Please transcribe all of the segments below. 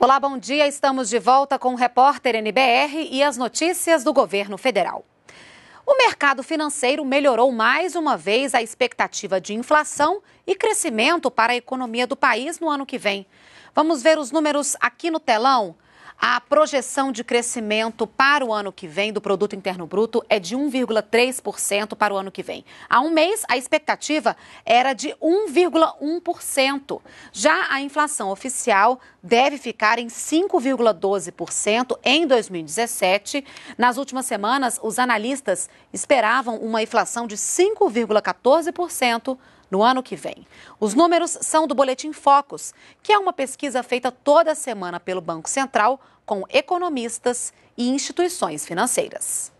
Olá, bom dia. Estamos de volta com o repórter NBR e as notícias do governo federal. O mercado financeiro melhorou mais uma vez a expectativa de inflação e crescimento para a economia do país no ano que vem. Vamos ver os números aqui no telão. A projeção de crescimento para o ano que vem do Produto Interno Bruto é de 1,3% para o ano que vem. Há um mês, a expectativa era de 1,1%. Já a inflação oficial deve ficar em 5,12% em 2017. Nas últimas semanas, os analistas esperavam uma inflação de 5,14%. No ano que vem. Os números são do Boletim Focus, que é uma pesquisa feita toda semana pelo Banco Central com economistas e instituições financeiras.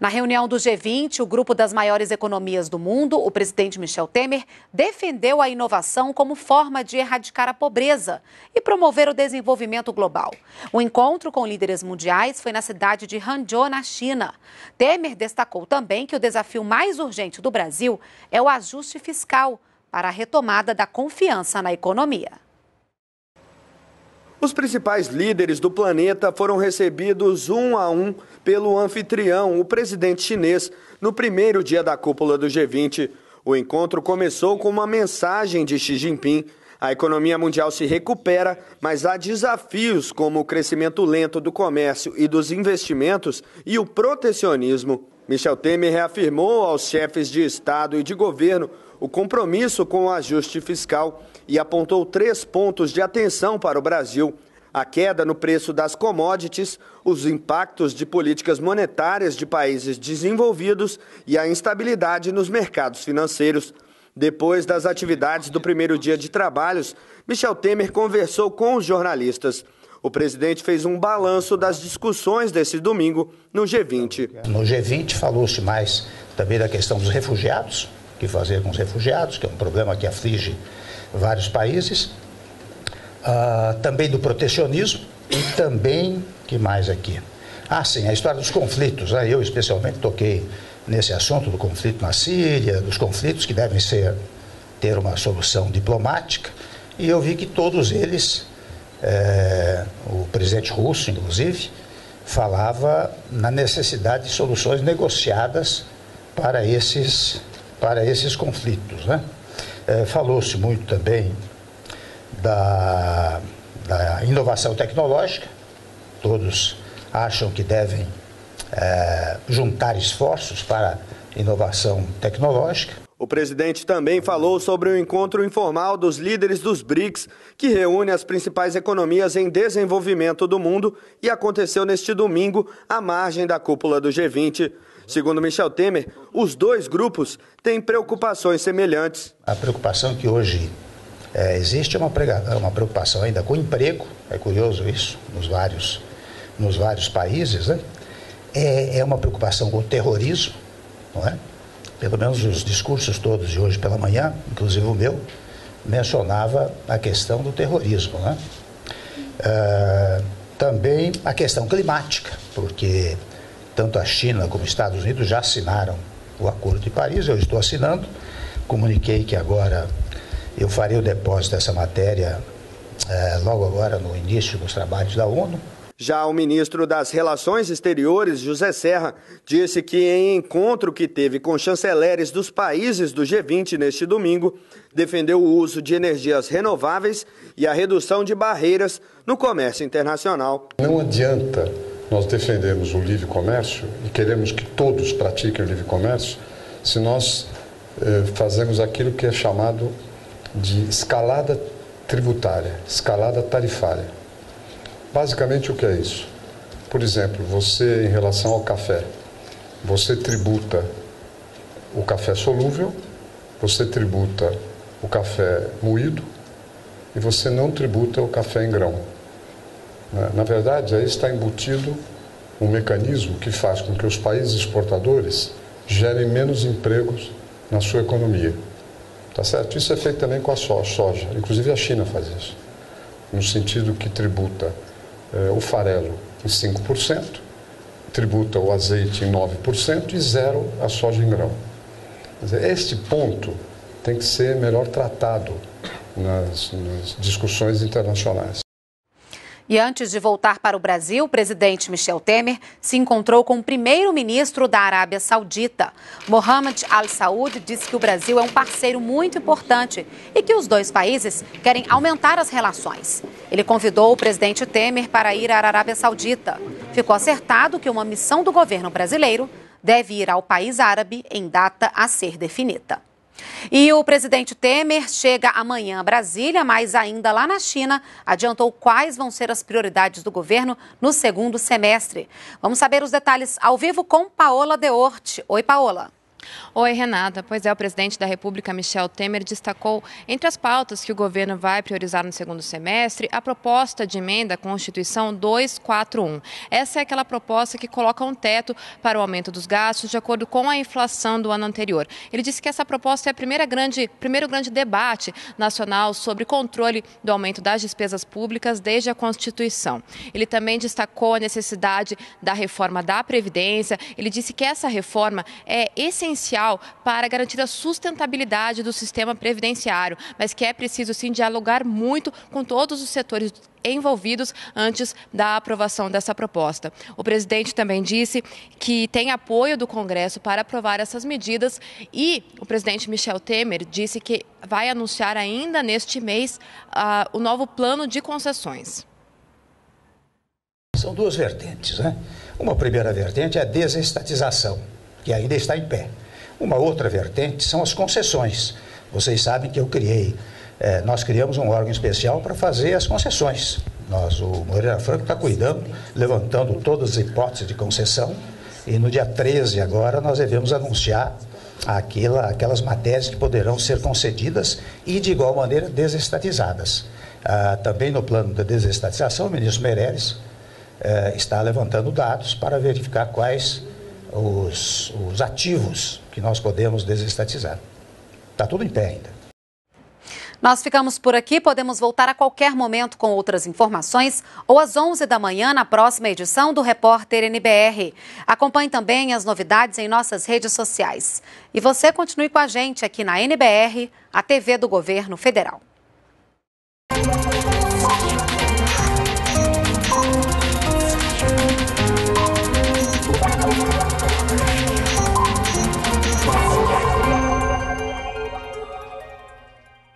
Na reunião do G20, o grupo das maiores economias do mundo, o presidente Michel Temer defendeu a inovação como forma de erradicar a pobreza e promover o desenvolvimento global. O encontro com líderes mundiais foi na cidade de Hangzhou, na China. Temer destacou também que o desafio mais urgente do Brasil é o ajuste fiscal para a retomada da confiança na economia. Os principais líderes do planeta foram recebidos um a um pelo anfitrião, o presidente chinês, no primeiro dia da cúpula do G20. O encontro começou com uma mensagem de Xi Jinping. A economia mundial se recupera, mas há desafios como o crescimento lento do comércio e dos investimentos e o protecionismo. Michel Temer reafirmou aos chefes de Estado e de governo o compromisso com o ajuste fiscal e apontou 3 pontos de atenção para o Brasil: a queda no preço das commodities, os impactos de políticas monetárias de países desenvolvidos e a instabilidade nos mercados financeiros. Depois das atividades do primeiro dia de trabalhos, Michel Temer conversou com os jornalistas. O presidente fez um balanço das discussões desse domingo no G20. No G20 falou-se mais também da questão dos refugiados, o que fazer com os refugiados, que é um problema que aflige vários países, também do protecionismo e também, que mais aqui? Ah, sim, a história dos conflitos, né? Eu especialmente toquei nesse assunto do conflito na Síria, dos conflitos que devem ter uma solução diplomática, e eu vi que todos eles, o presidente russo, inclusive, falava na necessidade de soluções negociadas para esses conflitos, né? Falou-se muito também da inovação tecnológica. Todos acham que devem juntar esforços para inovação tecnológica. O presidente também falou sobre o encontro informal dos líderes dos BRICS, que reúne as principais economias em desenvolvimento do mundo e aconteceu neste domingo à margem da cúpula do G20. Segundo Michel Temer, os 2 grupos têm preocupações semelhantes. A preocupação que hoje existe é uma preocupação ainda com o emprego. É curioso isso, nos vários países, né? É uma preocupação com o terrorismo, não é? Pelo menos os discursos todos de hoje pela manhã, inclusive o meu, mencionava a questão do terrorismo, né? Também a questão climática, porque tanto a China como os Estados Unidos já assinaram o Acordo de Paris, eu estou assinando. Comuniquei que agora eu farei o depósito dessa matéria logo agora no início dos trabalhos da ONU. Já o ministro das Relações Exteriores, José Serra, disse que em encontro que teve com chanceleres dos países do G20 neste domingo, defendeu o uso de energias renováveis e a redução de barreiras no comércio internacional. Não adianta nós defendemos o livre comércio e queremos que todos pratiquem o livre comércio se nós fazemos aquilo que é chamado de escalada tributária, escalada tarifária. Basicamente, o que é isso? Por exemplo, você, em relação ao café, você tributa o café solúvel, você tributa o café moído e você não tributa o café em grão. Na verdade, aí está embutido um mecanismo que faz com que os países exportadores gerem menos empregos na sua economia. Tá certo? Isso é feito também com a soja. Inclusive a China faz isso, no sentido que tributa o farelo em 5%, tributa o azeite em 9% e zero a soja em grão. Quer dizer, este ponto tem que ser melhor tratado nas discussões internacionais. E antes de voltar para o Brasil, o presidente Michel Temer se encontrou com o primeiro-ministro da Arábia Saudita. Mohammed Al Saud disse que o Brasil é um parceiro muito importante e que os dois países querem aumentar as relações. Ele convidou o presidente Temer para ir à Arábia Saudita. Ficou acertado que uma missão do governo brasileiro deve ir ao país árabe em data a ser definida. E o presidente Temer chega amanhã a Brasília, mas ainda lá na China adiantou quais vão ser as prioridades do governo no segundo semestre. Vamos saber os detalhes ao vivo com Paola Dehorte. Oi, Paola. Oi, Renata. Pois é, o presidente da República, Michel Temer, destacou entre as pautas que o governo vai priorizar no segundo semestre a proposta de emenda à Constituição 241. Essa é aquela proposta que coloca um teto para o aumento dos gastos de acordo com a inflação do ano anterior. Ele disse que essa proposta é o primeiro grande debate nacional sobre controle do aumento das despesas públicas desde a Constituição. Ele também destacou a necessidade da reforma da Previdência. Ele disse que essa reforma é essencial para garantir a sustentabilidade do sistema previdenciário, mas que é preciso, sim, dialogar muito com todos os setores envolvidos antes da aprovação dessa proposta. O presidente também disse que tem apoio do Congresso para aprovar essas medidas e o presidente Michel Temer disse que vai anunciar ainda neste mês o novo plano de concessões. São duas vertentes, né? Uma primeira vertente é a desestatização, que ainda está em pé. Uma outra vertente são as concessões. Vocês sabem que eu nós criamos um órgão especial para fazer as concessões. O Moreira Franco está cuidando, levantando todas as hipóteses de concessão, e no dia 13 agora nós devemos anunciar aquelas matérias que poderão ser concedidas e de igual maneira desestatizadas. Também no plano da desestatização, o ministro Meirelles está levantando dados para verificar quais os ativos que nós podemos desestatizar. Está tudo em pé ainda. Nós ficamos por aqui, podemos voltar a qualquer momento com outras informações ou às 11 da manhã na próxima edição do Repórter NBR. Acompanhe também as novidades em nossas redes sociais. E você continue com a gente aqui na NBR, a TV do Governo Federal.